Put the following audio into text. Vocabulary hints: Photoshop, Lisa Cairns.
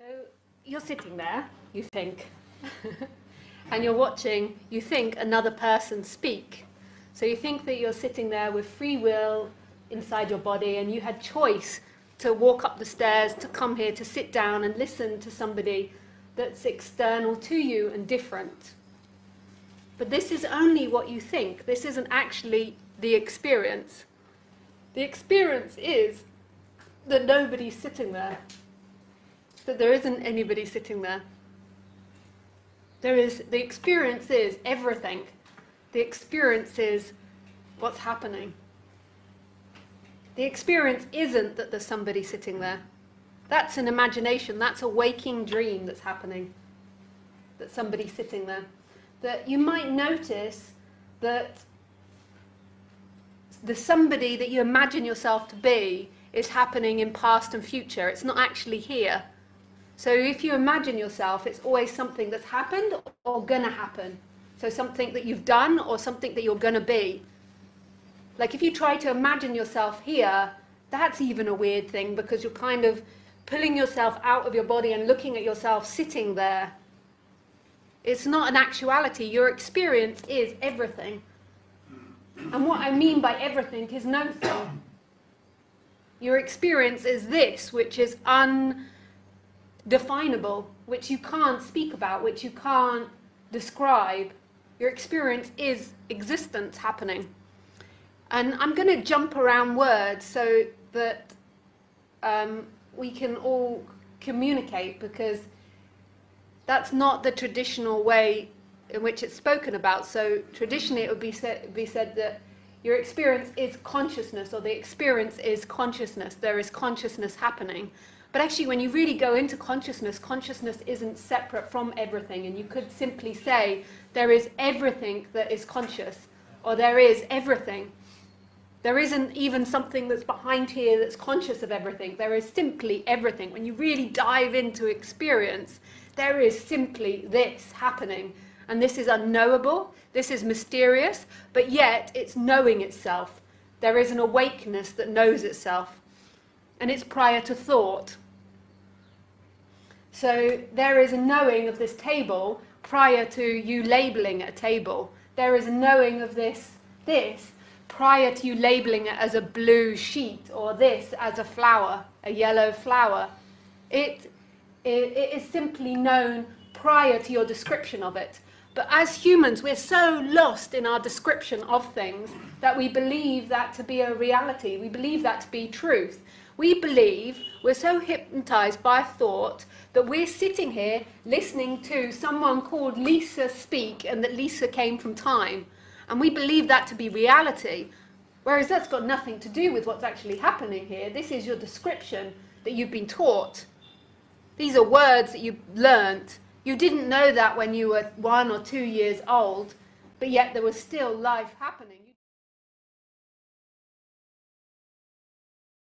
So you're sitting there, you think, and you're watching, you think, another person speak. So you think that you're sitting there with free will inside your body, and you had choice to walk up the stairs, to come here, to sit down and listen to somebody that's external to you and different. But this is only what you think. This isn't actually the experience. The experience is that nobody's sitting there, that there isn't anybody sitting there. The experience is everything. The experience is what's happening. The experience isn't that there's somebody sitting there. That's an imagination, that's a waking dream that's happening, that somebody's sitting there. That you might notice that the somebody that you imagine yourself to be is happening in past and future. It's not actually here. So if you imagine yourself, it's always something that's happened or gonna happen. So something that you've done or something that you're gonna be. Like if you try to imagine yourself here, that's even a weird thing, because you're kind of pulling yourself out of your body and looking at yourself sitting there. It's not an actuality. Your experience is everything. And what I mean by everything is nothing. Your experience is this, which is undefinable, which you can't speak about, which you can't describe. Your experience is existence happening. And I'm going to jump around words so that we can all communicate, because that's not the traditional way in which it's spoken about. So traditionally it would be said that your experience is consciousness, or the experience is consciousness. There is consciousness happening. But actually when you really go into consciousness, consciousness isn't separate from everything. And you could simply say there is everything that is conscious, or there is everything. There isn't even something that's behind here that's conscious of everything. There is simply everything. When you really dive into experience, there is simply this happening. And this is unknowable, this is mysterious, but yet it's knowing itself. There is an awakeness that knows itself, and it's prior to thought. So there is a knowing of this table prior to you labeling a table. There is a knowing of this, prior to you labeling it as a blue sheet, or this as a flower, a yellow flower. It is simply known prior to your description of it. But as humans, we're so lost in our description of things that we believe that to be a reality. We believe that to be truth. We believe, we're so hypnotized by thought that we're sitting here listening to someone called Lisa speak, and that Lisa came from time. And we believe that to be reality, whereas that's got nothing to do with what's actually happening here. This is your description that you've been taught. These are words that you've learnt. You didn't know that when you were 1 or 2 years old, but yet there was still life happening.